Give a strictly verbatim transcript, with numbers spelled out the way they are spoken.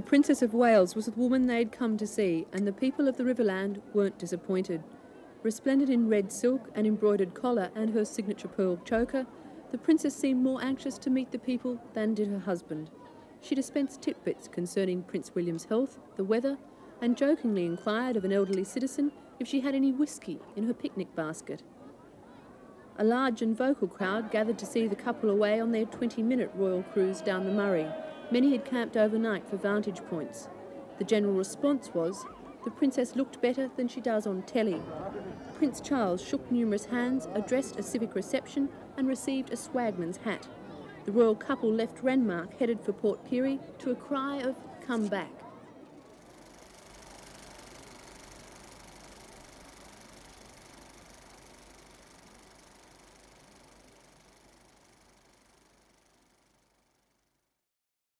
The Princess of Wales was the woman they'd come to see, and the people of the Riverland weren't disappointed. Resplendent in red silk and embroidered collar and her signature pearl choker, the princess seemed more anxious to meet the people than did her husband. She dispensed tidbits concerning Prince William's health, the weather, and jokingly inquired of an elderly citizen if she had any whisky in her picnic basket. A large and vocal crowd gathered to see the couple away on their twenty-minute royal cruise down the Murray. Many had camped overnight for vantage points. The general response was, "The princess looked better than she does on telly." Prince Charles shook numerous hands, addressed a civic reception, and received a swagman's hat. The royal couple left Renmark, headed for Port Pirie, to a cry of "Come back."